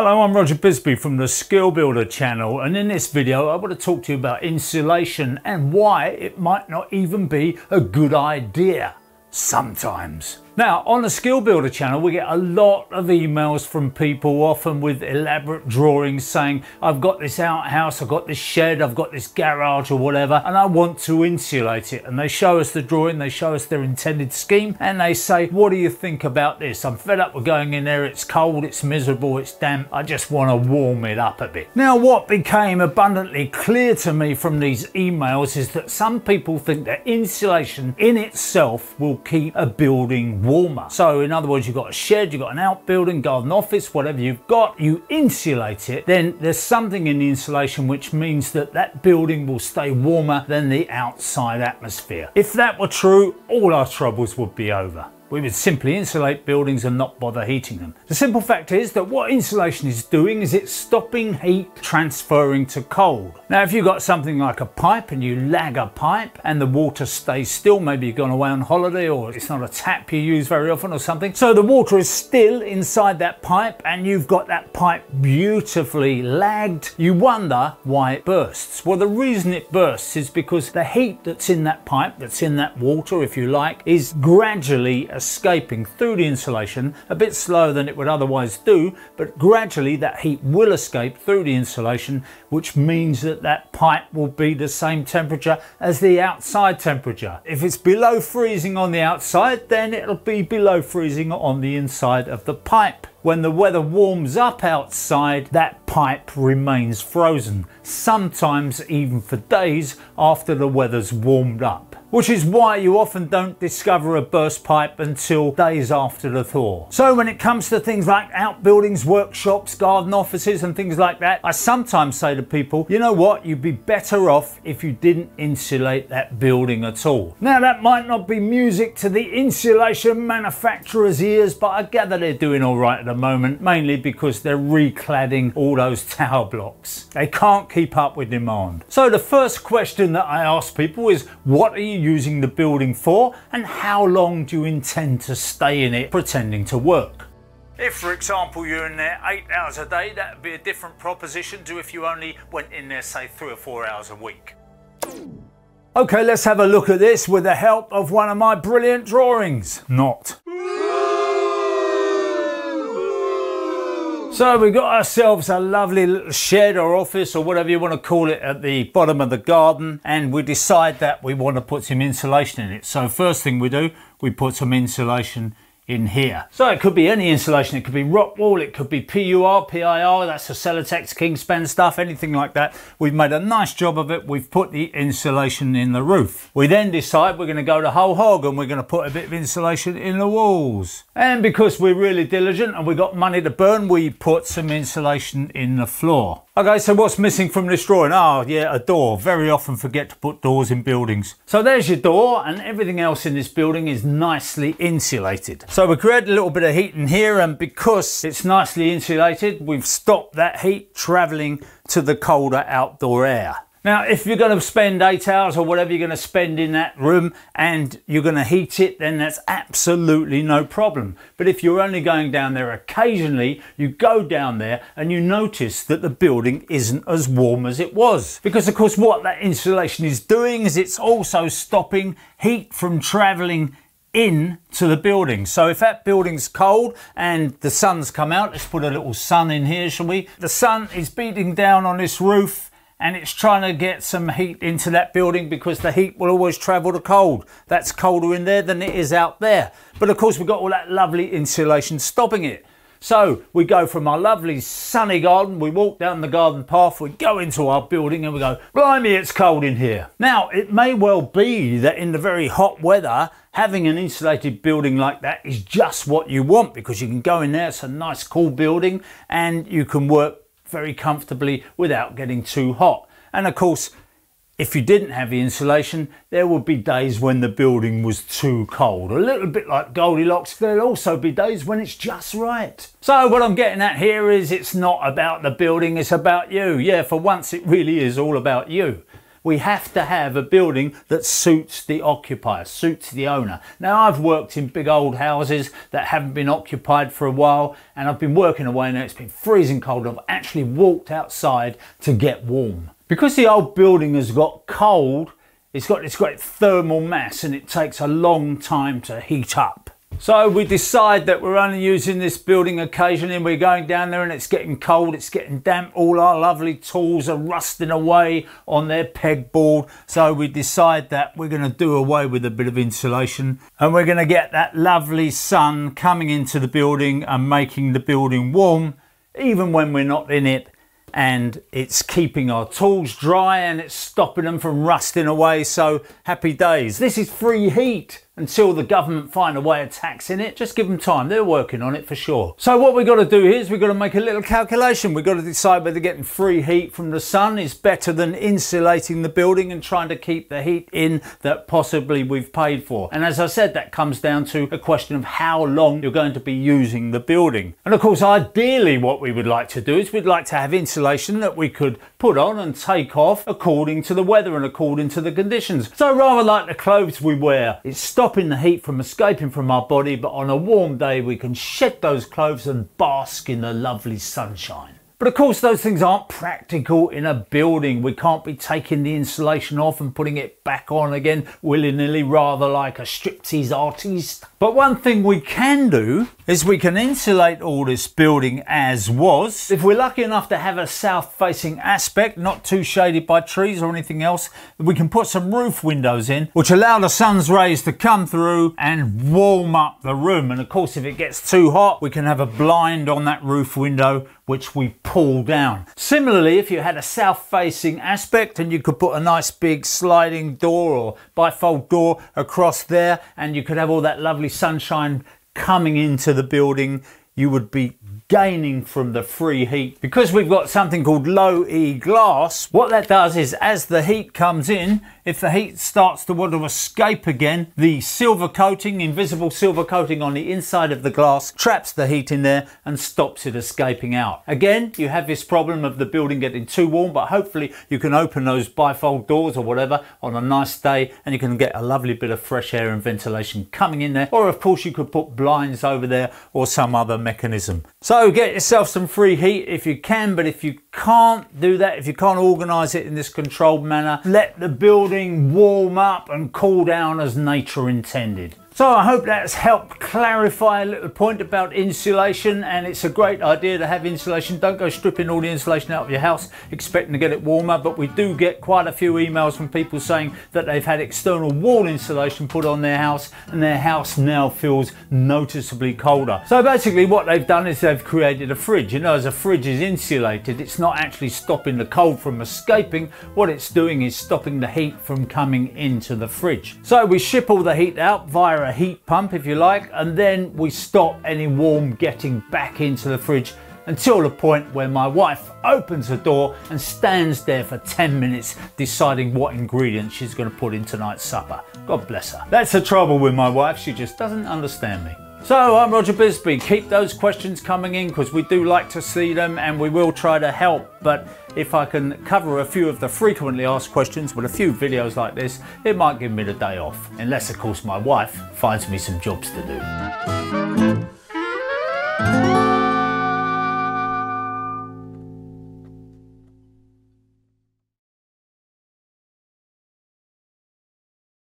Hello, I'm Roger Bisbee from the Skill Builder channel, and in this video I want to talk to you about insulation and why it might not even be a good idea sometimes. Now, on the Skill Builder channel we get a lot of emails from people, often with elaborate drawings saying I've got this outhouse, I've got this shed, I've got this garage or whatever, and I want to insulate it. And they show us the drawing, they show us their intended scheme, and they say, what do you think about this? I'm fed up with going in there, it's cold, it's miserable, it's damp, I just want to warm it up a bit. Now, what became abundantly clear to me from these emails is that some people think that insulation in itself will keep a building warm. So in other words, you've got a shed, you've got an outbuilding, garden office, whatever you've got, you insulate it, then there's something in the insulation which means that that building will stay warmer than the outside atmosphere. If that were true, all our troubles would be over. We would simply insulate buildings and not bother heating them. The simple fact is that what insulation is doing is it's stopping heat transferring to cold. Now, if you've got something like a pipe and you lag a pipe and the water stays still, maybe you've gone away on holiday or it's not a tap you use very often or something, so the water is still inside that pipe and you've got that pipe beautifully lagged, you wonder why it bursts. Well, the reason it bursts is because the heat that's in that pipe, that's in that water, if you like, is gradually escaping through the insulation, a bit slower than it would otherwise do, but gradually that heat will escape through the insulation, which means that that pipe will be the same temperature as the outside temperature. If it's below freezing on the outside, then it'll be below freezing on the inside of the pipe. When the weather warms up outside, that pipe remains frozen, sometimes even for days after the weather's warmed up. Which is why you often don't discover a burst pipe until days after the thaw. So when it comes to things like outbuildings, workshops, garden offices and things like that, I sometimes say to people, you know what, you'd be better off if you didn't insulate that building at all. Now, that might not be music to the insulation manufacturer's ears, but I gather they're doing all right at the moment, mainly because they're recladding all those tower blocks. They can't keep up with demand. So the first question that I ask people is, what are you using the building for and how long do you intend to stay in it pretending to work? If, for example, you're in there 8 hours a day, that would be a different proposition to if you only went in there, say, 3 or 4 hours a week. Okay, let's have a look at this with the help of one of my brilliant drawings. Not. So we've got ourselves a lovely little shed or office or whatever you want to call it at the bottom of the garden, and we decide that we want to put some insulation in it. So first thing we do, we put some insulation in here. So it could be any insulation, it could be rock wall, it could be PUR, PIR, that's the Celotex, Kingspan stuff, anything like that. We've made a nice job of it, we've put the insulation in the roof. We then decide we're going to go the whole hog and we're going to put a bit of insulation in the walls. And because we're really diligent and we've got money to burn, we put some insulation in the floor. Okay, so what's missing from this drawing? Oh yeah, a door. Very often forget to put doors in buildings. So there's your door, and everything else in this building is nicely insulated. So we create a little bit of heat in here, and because it's nicely insulated, we've stopped that heat traveling to the colder outdoor air. Now, if you're going to spend 8 hours or whatever you're going to spend in that room and you're going to heat it, then that's absolutely no problem. But if you're only going down there occasionally, you go down there and you notice that the building isn't as warm as it was. Because, of course, what that insulation is doing is it's also stopping heat from traveling into the building. So if that building's cold and the sun's come out, let's put a little sun in here, shall we? The sun is beating down on this roof and it's trying to get some heat into that building because the heat will always travel to cold. That's colder in there than it is out there. But of course we've got all that lovely insulation stopping it. So we go from our lovely sunny garden, we walk down the garden path, we go into our building and we go, blimey, it's cold in here. Now, it may well be that in the very hot weather, having an insulated building like that is just what you want, because you can go in there, it's a nice cool building and you can work very comfortably without getting too hot. And of course, if you didn't have the insulation, there would be days when the building was too cold. A little bit like Goldilocks, there'll also be days when it's just right. So what I'm getting at here is it's not about the building, it's about you. Yeah, for once it really is all about you. we have to have a building that suits the occupier, suits the owner. Now, I've worked in big old houses that haven't been occupied for a while, and I've been working away now, it's been freezing cold, and I've actually walked outside to get warm. Because the old building has got cold, it's got this great thermal mass and it takes a long time to heat up. So we decide that we're only using this building occasionally, and we're going down there and it's getting cold, it's getting damp, all our lovely tools are rusting away on their pegboard. So we decide that we're going to do away with a bit of insulation and we're going to get that lovely sun coming into the building and making the building warm even when we're not in it. And it's keeping our tools dry and it's stopping them from rusting away, so happy days. This is free heat until the government find a way of taxing it. Just give them time, they're working on it for sure. So what we've got to do here is we've got to make a little calculation. We've got to decide whether getting free heat from the sun is better than insulating the building and trying to keep the heat in that possibly we've paid for. And as I said, that comes down to a question of how long you're going to be using the building. And of course, ideally what we would like to do is we'd like to have insulation that we could put on and take off according to the weather and according to the conditions. So rather like the clothes we wear, it's stopping the heat from escaping from our body, but on a warm day we can shed those clothes and bask in the lovely sunshine. But of course those things aren't practical in a building. We can't be taking the insulation off and putting it back on again willy-nilly, rather like a striptease artist. But one thing we can do is we can insulate all this building as was. If we're lucky enough to have a south-facing aspect, not too shaded by trees or anything else, we can put some roof windows in which allow the sun's rays to come through and warm up the room. And of course, if it gets too hot, we can have a blind on that roof window which we pull down. Similarly, if you had a south-facing aspect, and you could put a nice big sliding door or bifold door across there, and you could have all that lovely sunshine coming into the building, you would be gaining from the free heat. Because we've got something called low E glass, what that does is as the heat comes in, if the heat starts to want to escape again, the silver coating, invisible silver coating on the inside of the glass, traps the heat in there and stops it escaping out. Again, you have this problem of the building getting too warm, but hopefully you can open those bifold doors or whatever on a nice day and you can get a lovely bit of fresh air and ventilation coming in there. Or of course you could put blinds over there or some other mechanism. So get yourself some free heat if you can, but if you can't do that, if you can't organise it in this controlled manner, let the building warm up and cool down as nature intended. So I hope that's helped clarify a little point about insulation, and it's a great idea to have insulation. Don't go stripping all the insulation out of your house expecting to get it warmer, but we do get quite a few emails from people saying that they've had external wall insulation put on their house and their house now feels noticeably colder. So basically what they've done is they've created a fridge. You know, as a fridge is insulated, it's not actually stopping the cold from escaping. What it's doing is stopping the heat from coming into the fridge. So we ship all the heat out via a heat pump, if you like, and then we stop any warm getting back into the fridge until the point where my wife opens the door and stands there for 10 minutes deciding what ingredients she's going to put in tonight's supper. God bless her. That's the trouble with my wife, she just doesn't understand me. So I'm Roger Bisbee. Keep those questions coming in because we do like to see them and we will try to help, but if I can cover a few of the frequently asked questions with a few videos like this, it might give me the day off. Unless of course my wife finds me some jobs to do.